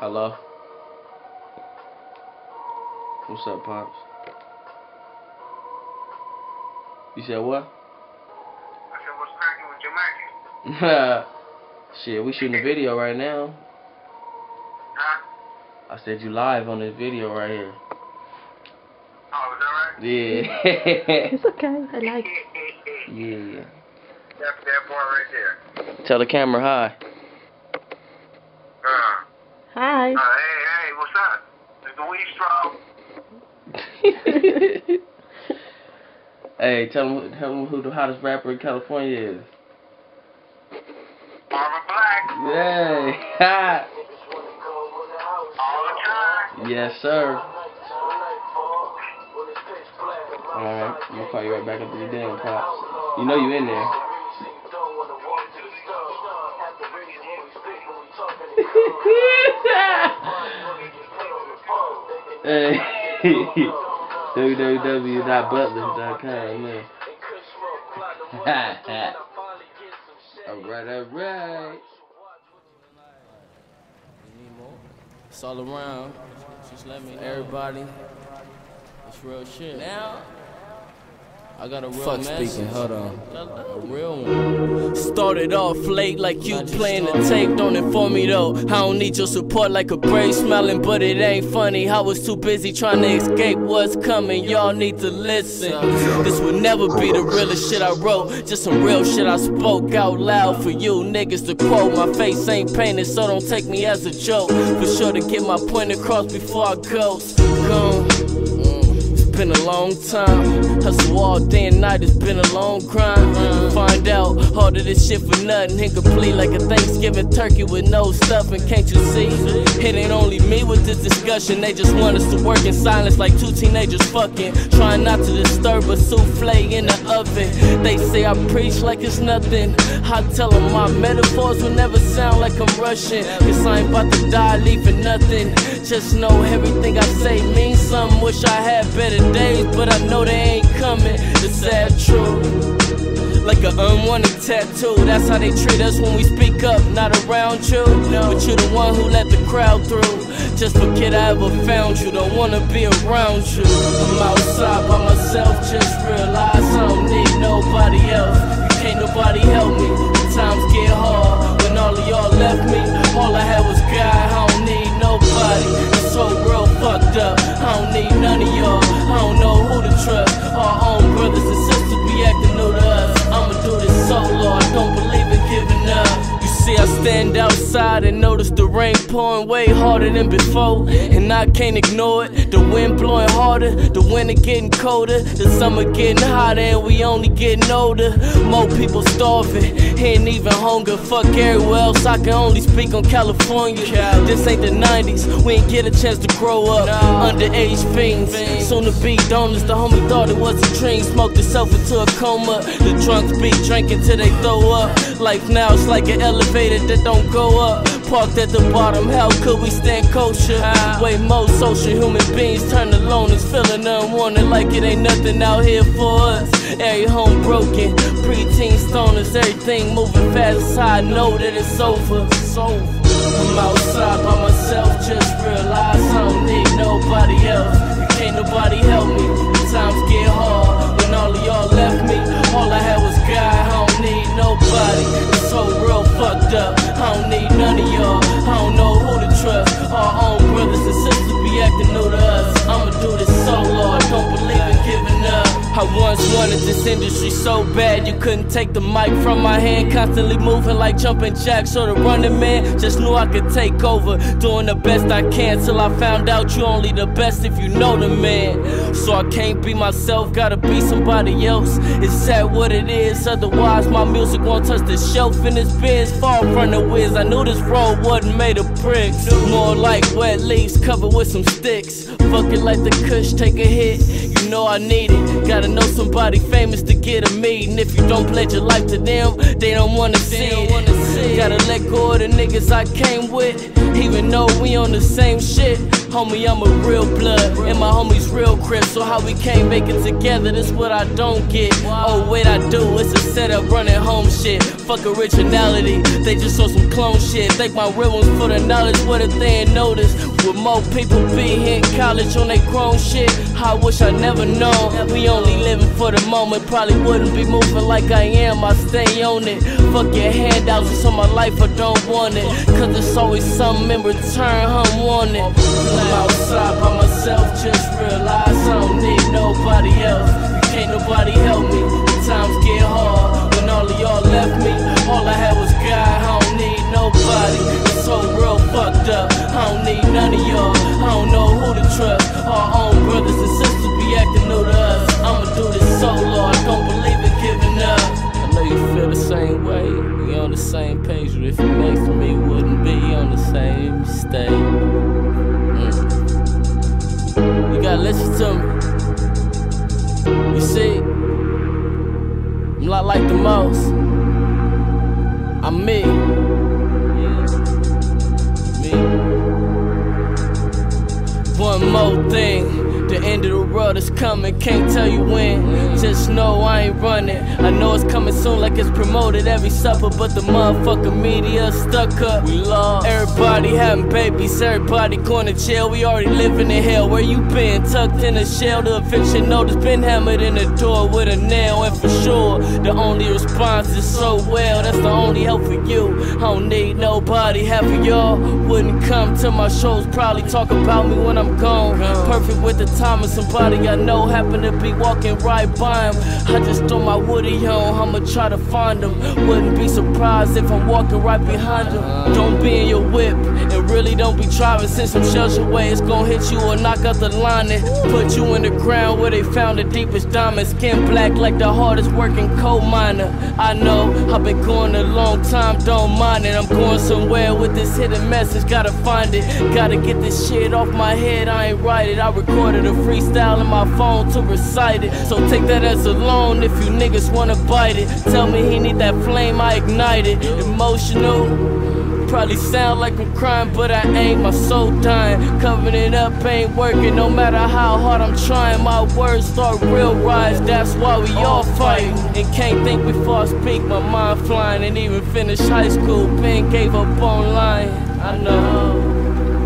Hello? What's up, Pops? You said what? I said, what's cracking with your market? Shit, we shooting a video right now. Huh? I said you live on this video right here. Oh, is that right? Yeah. It's okay, I like it. Yeah. That's that boy right there. Tell the camera hi. Hi. Hey, what's up? Is the weed strong? Hey, tell them who the hottest rapper in California is. Arbor Black. Yay. Hi. All the time. Yes, sir. Alright, I'm gonna call you right back up to your damn Pops. You know you in there. Hey, www.butlers.com, man. Alright. It's all around. Just let me know. Everybody. It's real shit. Now. I got a real fuck message. Speaking, hold on. A real one. Started off late like you playing the tape. Don't inform me though. I don't need your support like a brave smelling, but it ain't funny. I was too busy trying to escape what's coming. Y'all need to listen. This would never be the realest shit I wrote. Just some real shit I spoke out loud for you niggas to quote. My face ain't painted, so don't take me as a joke. For sure to get my point across before I go. It's been a long time, hustle all day and night, it's been a long grind. Find out all of this shit for nothing, incomplete like a Thanksgiving turkey with no stuffing. Can't you see? It ain't only me with this discussion, they just want us to work in silence like two teenagers fucking. Trying not to disturb a souffle in the oven. They say I preach like it's nothing, I tell them my metaphors will never sound like I'm rushing. Cause I ain't about to die leaving nothing, just know everything I say means something. Wish I had better days, but I know they ain't coming. The sad truth, like an unwanted tattoo. That's how they treat us when we speak up, not around you. But you the one who let the crowd through. Just forget I ever found you, don't wanna be around you. I'm outside by myself, just realize I don't need nobody else. Can't nobody help me, when times get hard. When all of y'all left me, all I had was God. I don't need nobody, this whole world fucked up. I don't need none of y'all, I don't know who to trust. Our own brothers and sisters be acting new to us. I'ma do this solo, I don't believe in giving up. You see I stand outside and notice the rain pouring way harder than before. And I can't ignore it, the wind blowing harder, the winter getting colder, the summer getting hotter and we only getting older. More people starving, ain't even hunger. Fuck everywhere else, I can only speak on California. This ain't the 90s, we ain't get a chance to grow up. Underage fiends, soon to be donors. The homie thought it was a dream, smoked himself into a coma. The drunks be drinking till they throw up. Life now is like an elevator that don't go up. Parked at the bottom, how could we stand kosher? Way more social human beings turn alone is feeling unwanted, like it ain't nothing out here for us. Every home broken, preteen stoners, everything moving fast, I know that it's over. I'm outside by myself, just realize I don't need nobody else. Can't nobody help me, times get hard. When all of y'all left me, all I had was God. I don't need nobody, this whole world fucked up. I don't need none of y'all, I don't know who to trust. Our own brothers and sisters be acting new to us. I'ma do this solo, I don't believe in giving up. I once wanted this industry so bad, you couldn't take the mic from my hand. Constantly moving like jumping jacks or the running man. Just knew I could take over, doing the best I can. Till I found out you only the best if you know the man. So I can't be myself, gotta be somebody else. It's sad what it is, otherwise my music won't touch the shelf. In this biz, far from the whiz, I knew this road wasn't made of bricks. More like wet leaves covered with some sticks. Fuck it like the kush, take a hit, you know I need it. Gotta know somebody famous to get a meeting. If you don't pledge your life to them, they don't wanna see it. Gotta let go of the niggas I came with, even though we on the same shit. Homie, I'm a real blood, and my homie's real crib. So how we can't make it together, that's what I don't get. Oh wait, I do, it's a setup running home shit. Fuck originality, they just saw some clone shit. Thank my real ones for the knowledge, what if they ain't noticed? With more people being here in college on they grown shit, I wish I never known. We only living for the moment, probably wouldn't be moving like I am, I stay on it. Fuck your handouts, it's on my life, I don't want it. Cause there's always something in return, I'm wanted. I'm outside by myself, just realize I don't need nobody else. Can't nobody help me, when times get hard. When all of y'all left me, all I had was God, I don't need nobody. This whole world fucked up, I don't need none of y'all. I don't know who to trust, our own brothers and sisters be acting new to us. I'ma do this solo, I don't believe in giving up. I know you feel the same way, we on the same page. But if you next to me, wouldn't be on the same stage. You gotta listen to me. You see, I'm not like the most. I'm me. Me. One more thing. The end of the world is coming, can't tell you when. Just know I ain't running. I know it's coming soon like it's promoted every supper, but the motherfucking media stuck up. We lost. Everybody having babies, everybody going to jail. We already living in hell. Where you been? Tucked in a shell. The eviction notice been hammered in the door with a nail. And for sure, the only response is so well. That's the only help for you. I don't need nobody. Half of y'all wouldn't come to my shows. Probably talk about me when I'm gone. Perfect with the time, and somebody I know happened to be walking right by him. I just throw my woody on, I'ma try to find him. Wouldn't be surprised if I'm walking right behind him. Don't be in your whip, and really don't be driving. Send some shells away, it's gon' hit you or knock out the line and put you in the ground where they found the deepest diamond. Skin black like the hardest working coal miner. I know, I've been going a long time, don't mind it. I'm going somewhere with this hidden message, gotta find it. Gotta get this shit off my head, I ain't write it. I recorded a freestyle in my phone to recite it. So take that as a loan if you niggas wanna bite it. Tell me he need that flame, I ignite it. Emotional, probably sound like I'm crying, but I ain't, my soul dying. Covering it up ain't working, no matter how hard I'm trying. My words start real rise, that's why we all fighting. And can't think before I speak, my mind flying. And even finished high school, Ben gave up online. I know.